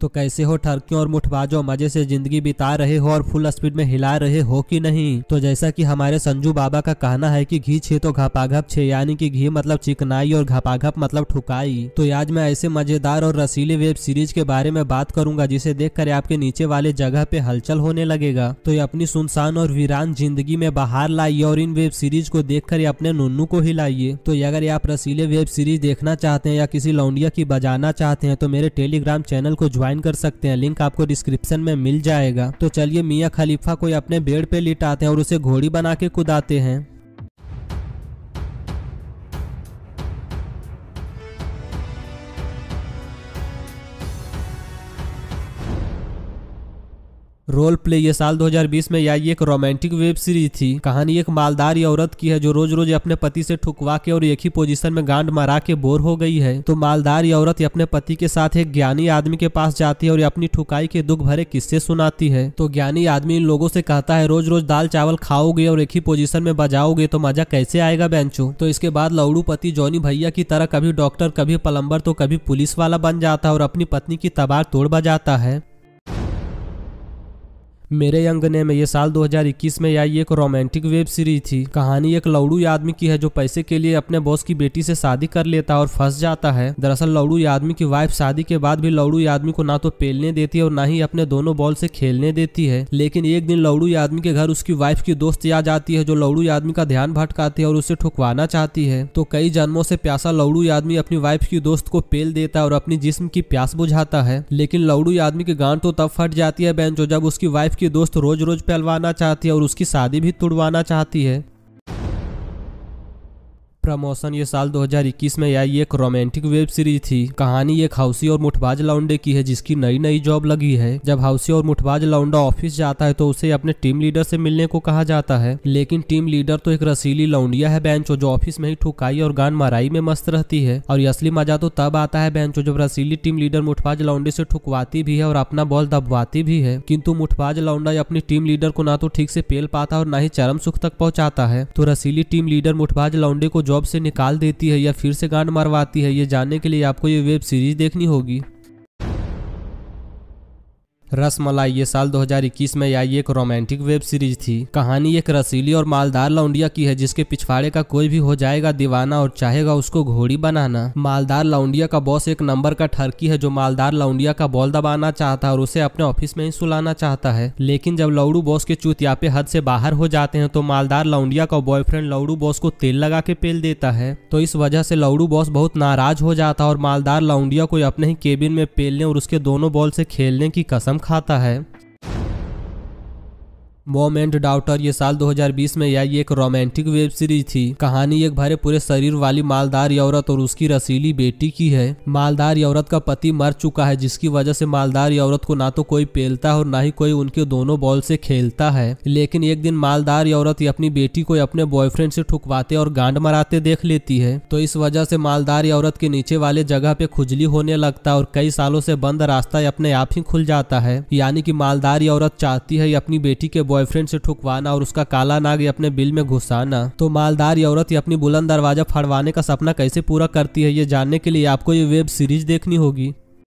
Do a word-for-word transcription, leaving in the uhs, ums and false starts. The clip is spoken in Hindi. तो कैसे हो ठरकियों और मुठबाजों, मजे से जिंदगी बिता रहे हो और फुल स्पीड में हिला रहे हो कि नहीं। तो जैसा कि हमारे संजू बाबा का कहना है कि घी छे तो घपाघप छे, यानी कि घी मतलब चिकनाई और घपाघप मतलब ठुकाई। तो आज मैं ऐसे मजेदार और रसीले वेब सीरीज के बारे में बात करूंगा जिसे देखकर आपके नीचे वाले जगह पे हलचल होने लगेगा। तो ये अपनी सुनसान और वीरान जिंदगी में बाहर लाइए और इन वेब सीरीज को देखकर अपने नुन्नू को हिलाइए। तो अगर आप रसीले वेब सीरीज देखना चाहते हैं या किसी लौंडिया की बजाना चाहते हैं तो मेरे टेलीग्राम चैनल को ज्वाइन कर सकते हैं, लिंक आपको डिस्क्रिप्शन में मिल जाएगा। तो चलिए मियाँ खलीफा को अपने बेड पे लिटाते हैं और उसे घोड़ी बना के कुदाते हैं। रोल प्ले ये साल दो हज़ार बीस में आई एक रोमांटिक वेब सीरीज थी। कहानी एक मालदार औरत की है जो रोज रोज अपने पति से ठुकवा के और एक ही पोजीशन में गांड मरा के बोर हो गई है। तो मालदार औरत अपने पति के साथ एक ज्ञानी आदमी के पास जाती है और अपनी ठुकाई के दुख भरे किस्से सुनाती है। तो ज्ञानी आदमी इन लोगों से कहता है रोज रोज दाल चावल खाओगे और एक ही पोजीशन में बजाओगे तो मजा कैसे आएगा बेंचो। तो इसके बाद लौड़ू पति जॉनी भैया की तरह कभी डॉक्टर, कभी प्लम्बर तो कभी पुलिस वाला बन जाता है और अपनी पत्नी की तबार तोड़ बजाता है। मेरे अंगने में ये साल दो हज़ार इक्कीस में आई एक रोमांटिक वेब सीरीज थी। कहानी एक लौड़ू आदमी की है जो पैसे के लिए अपने बॉस की बेटी से शादी कर लेता और फंस जाता है। दरअसल लौड़ू आदमी की वाइफ शादी के बाद भी लौड़ू आदमी को ना तो पेलने देती है और ना ही अपने दोनों बॉल से खेलने देती है। लेकिन एक दिन लौड़ू आदमी के घर उसकी वाइफ की दोस्त आ जाती है जो लौड़ू आदमी का ध्यान भटकाती है और उसे ठुकवाना चाहती है। तो कई जन्मों से प्यासा लौड़ू आदमी अपनी वाइफ की दोस्त को पेल देता है और अपनी जिस्म की प्यास बुझाता है। लेकिन लौड़ू आदमी की गांड तो तब फट जाती है बेंचो जब उसकी वाइफ की दोस्त रोज रोज पहलवाना चाहती है और उसकी शादी भी तुड़वाना चाहती है। प्रमोशन ये साल दो हज़ार इक्कीस में आई एक रोमांटिक वेब सीरीज थी। कहानी एक हाउसी और मुठबाज लौंडे की है जिसकी नई नई जॉब लगी है। जब हाउसी और मुठबाज लौंडा ऑफिस जाता है तो उसे अपने टीम लीडर से मिलने को कहा जाता है। लेकिन टीम लीडर तो एक रसीली लौंडिया है बेंचो जो ऑफिस में ही ठुकाई और गान माराई में मस्त रहती है। और असली मजा तो तब आता है बेंचो जब रसीली टीम लीडर मुठबाज लौंडे से ठुकवाती भी है और अपना बॉल दबवाती भी है। किंतु मुठबाज लौंडा अपनी टीम लीडर को ना तो ठीक से पेल पाता और ना ही चरम सुख तक पहुंचाता है। तो रसीली टीम लीडर मुठबाज लौंडे को जॉब से निकाल देती है या फिर से गांड मरवाती है, ये जानने के लिए आपको ये वेब सीरीज देखनी होगी। रसमलाई ये साल दो हज़ार इक्कीस में आई एक रोमांटिक वेब सीरीज थी। कहानी एक रसीली और मालदार लौंडिया की है जिसके पिछवाड़े का कोई भी हो जाएगा दीवाना और चाहेगा उसको घोड़ी बनाना। मालदार लौंडिया का बॉस एक नंबर का ठरकी है जो मालदार लौंडिया का बॉल दबाना चाहता है और उसे अपने ऑफिस में ही सुलाना चाहता है। लेकिन जब लौड़ू बॉस के चुतियापे हद से बाहर हो जाते हैं तो मालदार लौंडिया का बॉयफ्रेंड लौड़ू बॉस को तेल लगा के पेल देता है। तो इस वजह से लौड़ू बॉस बहुत नाराज हो जाता है और मालदार लौंडिया को अपने ही केबिन में पेलने और उसके दोनों बॉल से खेलने की कसम खाता है। मोमेंट डाउटर ये साल दो हज़ार बीस में आई एक रोमांटिक वेब सीरीज थी। कहानी एक भरे पूरे शरीर वाली मालदार औरत और उसकी रसीली बेटी की है। मालदार औरत का पति मर चुका है जिसकी वजह से मालदार औरत को ना तो कोई पेलता है और ना ही कोई उनके दोनों बॉल से खेलता है। लेकिन एक दिन मालदार औरत अपनी बेटी को अपने बॉयफ्रेंड से ठुकवाते और गांड मराते देख लेती है। तो इस वजह से मालदार औरत के नीचे वाले जगह पे खुजली होने लगता है और कई सालों से बंद रास्ता अपने आप ही खुल जाता है। यानी कि मालदार औरत चाहती है अपनी बेटी के बॉयफ्रेंड से ठुकवाना और उसका काला नाग अपने बिल में घुसाना। तो मालदार औरत अपनी बुलंद दरवाजा फड़वाने का सपना कैसे पूरा करती है, ये जानने के लिए आपको ये वेब सीरीज देखनी होगी।